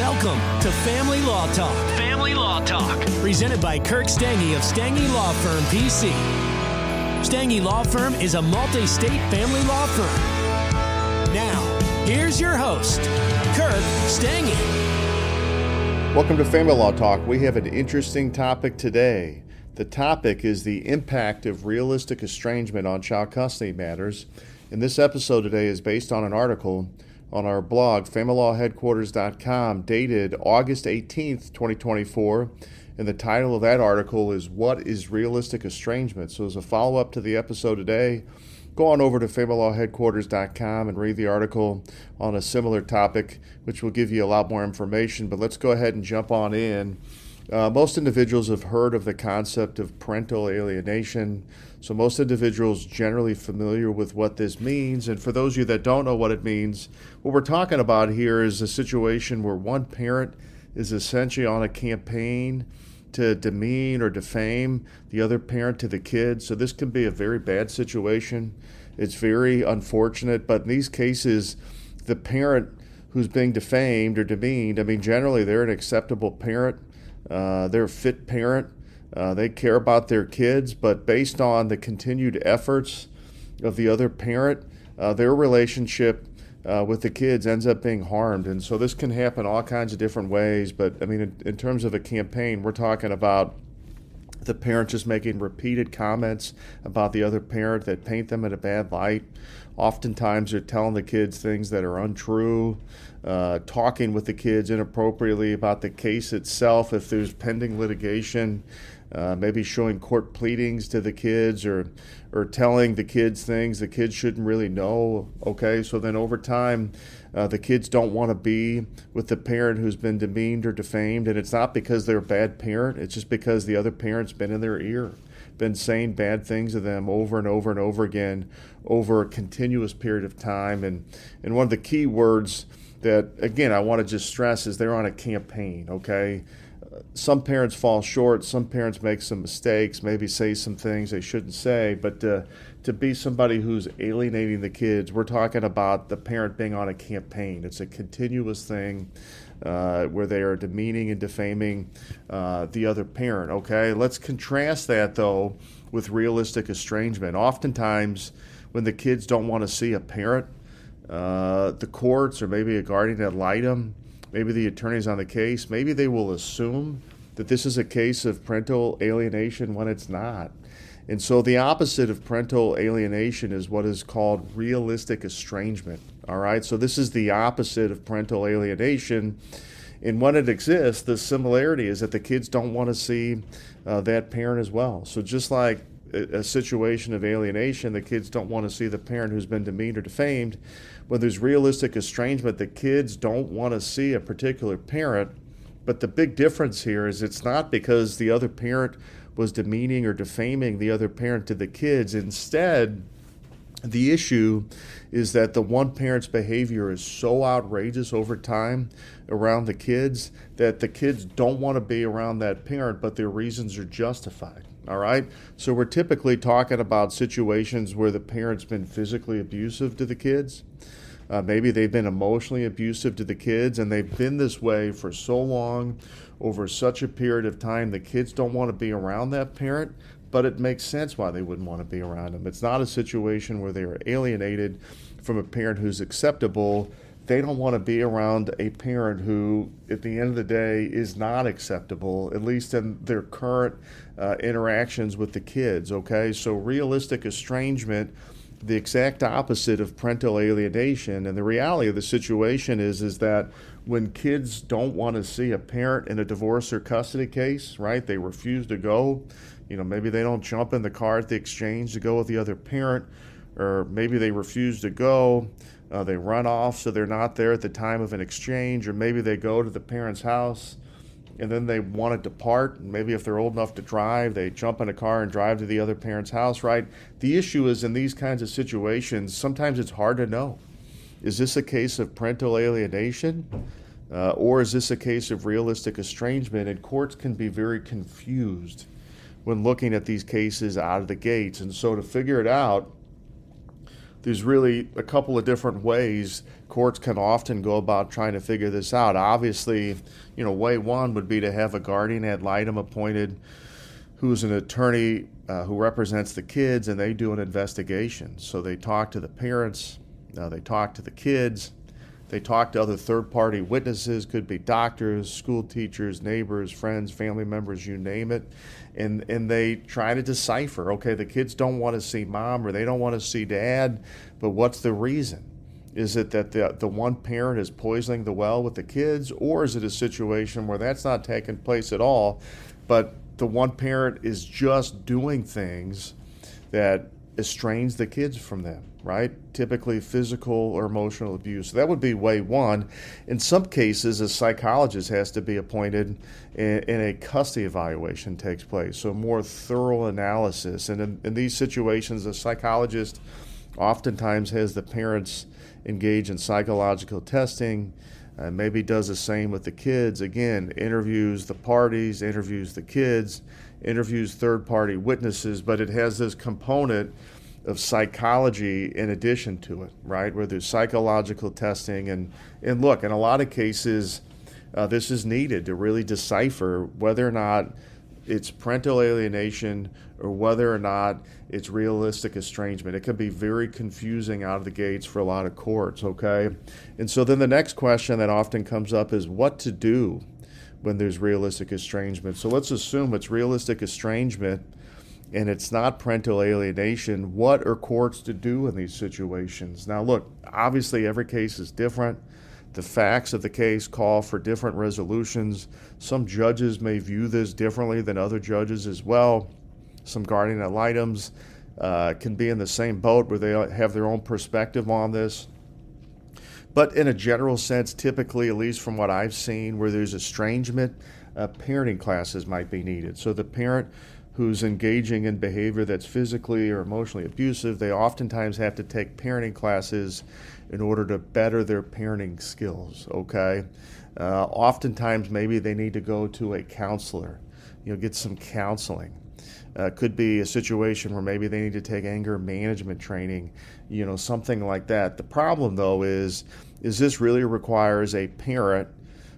Welcome to Family Law Talk. Family Law Talk. Presented by Kirk Stange of Stange Law Firm, PC. Stange Law Firm is a multi-state family law firm. Now, here's your host, Kirk Stange. Welcome to Family Law Talk. We have an interesting topic today. The topic is the impact of realistic estrangement on child custody matters. And this episode today is based on an article on our blog, familylawheadquarters.com, dated August 18th, 2024. And the title of that article is, What is Realistic Estrangement? So as a follow-up to the episode today, go on over to familylawheadquarters.com and read the article on a similar topic, which will give you a lot more information. But let's go ahead and jump on in. Most individuals have heard of the concept of parental alienation, so most individuals generally familiar with what this means. And for those of you that don't know what it means, what we're talking about here is a situation where one parent is essentially on a campaign to demean or defame the other parent to the kid. So this can be a very bad situation. It's very unfortunate, but in these cases, the parent who's being defamed or demeaned, I mean, generally they're an acceptable parent. They're a fit parent. They care about their kids, but based on the continued efforts of the other parent, their relationship with the kids ends up being harmed. And so this can happen all kinds of different ways. But I mean, in terms of a campaign, we're talking about the parent just making repeated comments about the other parent that paint them in a bad light. Oftentimes they're telling the kids things that are untrue, talking with the kids inappropriately about the case itself if there's pending litigation, maybe showing court pleadings to the kids or telling the kids things the kids shouldn't really know, okay? So then over time, the kids don't want to be with the parent who's been demeaned or defamed, and it's not because they're a bad parent, it's just because the other parent's been in their ear, been saying bad things to them over and over and over again over a continuous period of time. And one of the key words that, again, I want to just stress is they're on a campaign, okay? Some parents fall short, some parents make some mistakes, maybe say some things they shouldn't say, but to be somebody who's alienating the kids, we're talking about the parent being on a campaign. It's a continuous thing where they are demeaning and defaming the other parent, okay? Let's contrast that, though, with realistic estrangement. Oftentimes, when the kids don't want to see a parent, the courts or maybe a guardian ad litem, maybe the attorneys on the case, maybe they will assume that this is a case of parental alienation when it's not. And so the opposite of parental alienation is what is called realistic estrangement, all right? So this is the opposite of parental alienation. And when it exists, the similarity is that the kids don't want to see that parent as well. So just like a situation of alienation, the kids don't want to see the parent who's been demeaned or defamed. When there's realistic estrangement, the kids don't want to see a particular parent. But the big difference here is it's not because the other parent was demeaning or defaming the other parent to the kids. Instead, the issue is that the one parent's behavior is so outrageous over time around the kids that the kids don't want to be around that parent, but their reasons are justified. All right, so we're typically talking about situations where the parent's been physically abusive to the kids. Maybe they've been emotionally abusive to the kids, and they've been this way for so long, over such a period of time, the kids don't want to be around that parent, but it makes sense why they wouldn't want to be around them. It's not a situation where they are alienated from a parent who's acceptable. They don't want to be around a parent who, at the end of the day, is not acceptable, at least in their current interactions with the kids, okay? So realistic estrangement, the exact opposite of parental alienation. And the reality of the situation is that when kids don't want to see a parent in a divorce or custody case, right, they refuse to go. You know, maybe they don't jump in the car at the exchange to go with the other parent, or maybe they refuse to go. They run off, so they're not there at the time of an exchange, or maybe they go to the parent's house and then they want to depart. Maybe if they're old enough to drive, they jump in a car and drive to the other parent's house, right? The issue is in these kinds of situations, sometimes it's hard to know. Is this a case of parental alienation? Or is this a case of realistic estrangement? And courts can be very confused when looking at these cases out of the gates. And so to figure it out, there's really a couple of different ways courts can often go about trying to figure this out. Obviously, you know, way one would be to have a guardian ad litem appointed who's an attorney who represents the kids, and they do an investigation. So they talk to the parents, they talk to the kids, they talk to other third-party witnesses, could be doctors, school teachers, neighbors, friends, family members, you name it, and they try to decipher, okay, the kids don't want to see mom or they don't want to see dad, but what's the reason? Is it that the one parent is poisoning the well with the kids, or is it a situation where that's not taking place at all, but the one parent is just doing things that estrange the kids from them, right? Typically physical or emotional abuse. So that would be way one. In some cases, a psychologist has to be appointed and a custody evaluation takes place, so more thorough analysis. And in these situations, a psychologist oftentimes has the parents engage in psychological testing, maybe does the same with the kids. Again, interviews the parties, interviews the kids, interviews third-party witnesses, but it has this component of psychology in addition to it, right, where there's psychological testing. And look, in a lot of cases, this is needed to really decipher whether or not it's parental alienation or whether or not it's realistic estrangement. It can be very confusing out of the gates for a lot of courts, okay? And so then the next question that often comes up is what to do when there's realistic estrangement. So let's assume it's realistic estrangement and it's not parental alienation. What are courts to do in these situations? Now look, obviously every case is different. The facts of the case call for different resolutions. Some judges may view this differently than other judges as well. Some guardian ad litems can be in the same boat where they have their own perspective on this. But in a general sense, typically, at least from what I've seen, where there's estrangement, parenting classes might be needed. So the parent who's engaging in behavior that's physically or emotionally abusive, they oftentimes have to take parenting classes in order to better their parenting skills, okay? Oftentimes, maybe they need to go to a counselor, you know, get some counseling. Could be a situation where maybe they need to take anger management training, you know, something like that. The problem, though, is this really requires a parent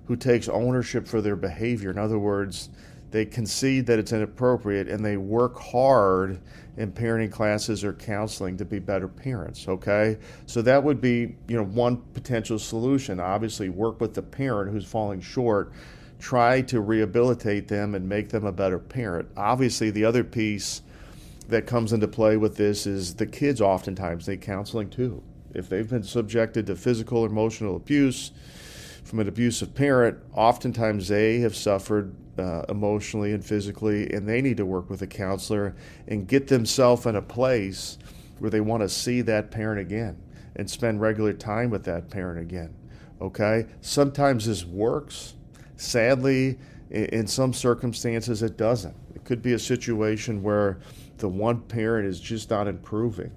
who takes ownership for their behavior. In other words, they concede that it's inappropriate and they work hard in parenting classes or counseling to be better parents, okay? So that would be, you know, one potential solution. Obviously, work with the parent who's falling short, try to rehabilitate them and make them a better parent. Obviously, the other piece that comes into play with this is the kids oftentimes need counseling too. If they've been subjected to physical or emotional abuse from an abusive parent, oftentimes they have suffered emotionally and physically, and they need to work with a counselor and get themselves in a place where they want to see that parent again and spend regular time with that parent again, okay? Sometimes this works. Sadly, in some circumstances, it doesn't. It could be a situation where the one parent is just not improving.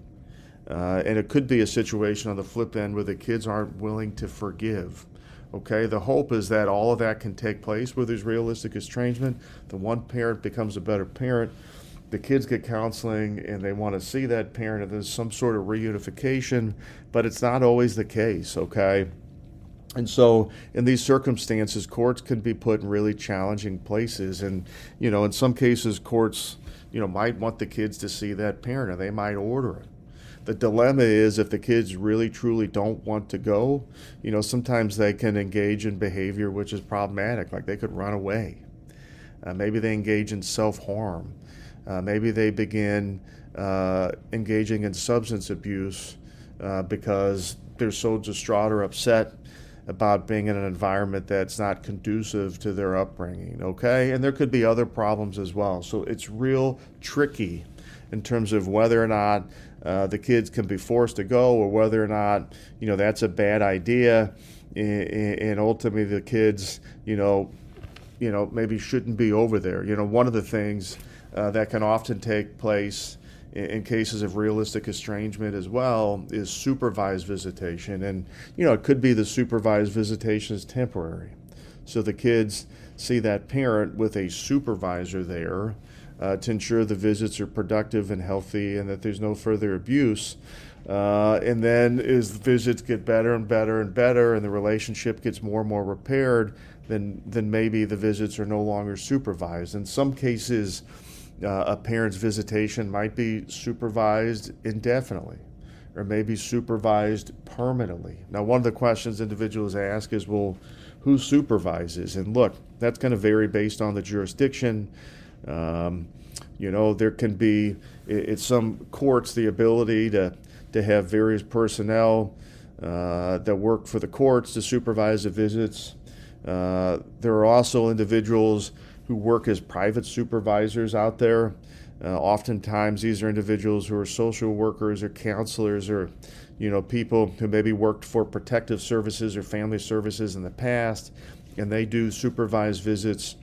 And it could be a situation on the flip end where the kids aren't willing to forgive. Okay, the hope is that all of that can take place where there's realistic estrangement. The one parent becomes a better parent. The kids get counseling and they want to see that parent, and there's some sort of reunification, but it's not always the case, okay? And so in these circumstances, courts can be put in really challenging places. And, you know, in some cases, courts, you know, might want the kids to see that parent or they might order it. The dilemma is if the kids really truly don't want to go, you know, sometimes they can engage in behavior which is problematic, like they could run away. Maybe they engage in self-harm. Maybe they begin engaging in substance abuse because they're so distraught or upset about being in an environment that's not conducive to their upbringing, okay? And there could be other problems as well. So it's real tricky in terms of whether or not the kids can be forced to go or whether or not, you know, that's a bad idea, and ultimately the kids, you know, maybe shouldn't be over there. You know, one of the things that can often take place in cases of realistic estrangement as well is supervised visitation. And, you know, it could be the supervised visitation is temporary. So the kids see that parent with a supervisor there to ensure the visits are productive and healthy and that there's no further abuse. And then as the visits get better and better and better and the relationship gets more and more repaired, then maybe the visits are no longer supervised. In some cases, a parent's visitation might be supervised indefinitely or maybe supervised permanently. Now, one of the questions individuals ask is, well, who supervises? And look, that's going to vary based on the jurisdiction. You know, there can be, in some courts, the ability to have various personnel that work for the courts to supervise the visits. There are also individuals who work as private supervisors out there. Oftentimes these are individuals who are social workers or counselors or, you know, people who maybe worked for protective services or family services in the past, and they do supervised visits.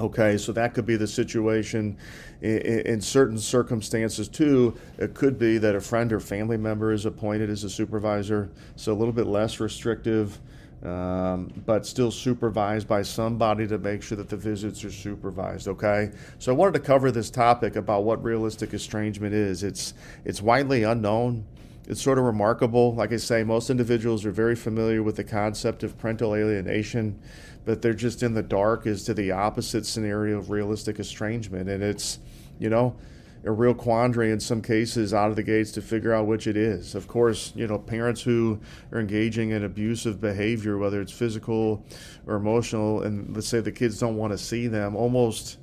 Okay, so that could be the situation. In certain circumstances, too, it could be that a friend or family member is appointed as a supervisor, so a little bit less restrictive, but still supervised by somebody to make sure that the visits are supervised, okay? So I wanted to cover this topic about what realistic estrangement is. It's widely unknown. It's sort of remarkable. Like I say, most individuals are very familiar with the concept of parental alienation, but they're just in the dark as to the opposite scenario of realistic estrangement. And it's, you know, a real quandary in some cases out of the gates to figure out which it is. Of course, you know, parents who are engaging in abusive behavior, whether it's physical or emotional, and let's say the kids don't want to see them, almost,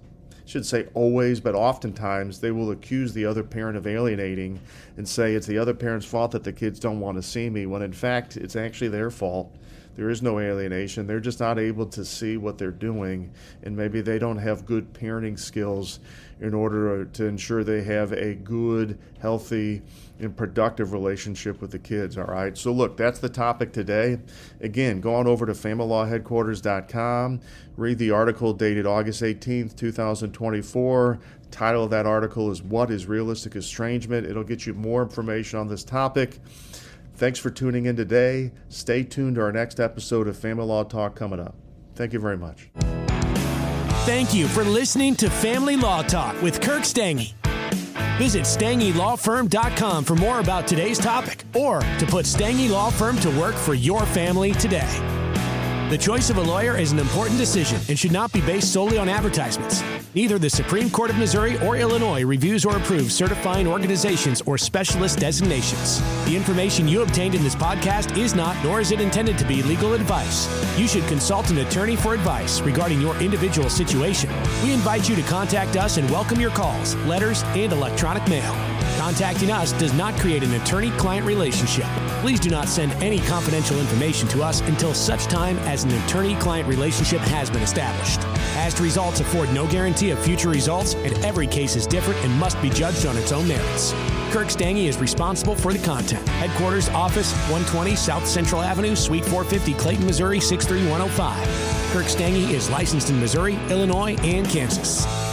should say always, but oftentimes they will accuse the other parent of alienating and say it's the other parent's fault that the kids don't want to see me, when in fact it's actually their fault. There is no alienation. They're just not able to see what they're doing, and maybe they don't have good parenting skills in order to ensure they have a good, healthy, and productive relationship with the kids, all right? So look, that's the topic today. Again, go on over to familylawheadquarters.com, read the article dated August 18th, 2024. The title of that article is What is Realistic Estrangement? It'll get you more information on this topic. Thanks for tuning in today. Stay tuned to our next episode of Family Law Talk coming up. Thank you very much. Thank you for listening to Family Law Talk with Kirk Stange. Visit StangeLawFirm.com for more about today's topic or to put Stange Law Firm to work for your family today. The choice of a lawyer is an important decision and should not be based solely on advertisements. Neither the Supreme Court of Missouri or Illinois reviews or approves certifying organizations or specialist designations. The information you obtained in this podcast is not, nor is it intended to be, legal advice. You should consult an attorney for advice regarding your individual situation. We invite you to contact us and welcome your calls, letters, and electronic mail. Contacting us does not create an attorney-client relationship. Please do not send any confidential information to us until such time as an attorney-client relationship has been established. Past results afford no guarantee of future results, and every case is different and must be judged on its own merits. Kirk Stange is responsible for the content. Headquarters Office, 120 South Central Avenue, Suite 450, Clayton, Missouri, 63105. Kirk Stange is licensed in Missouri, Illinois, and Kansas.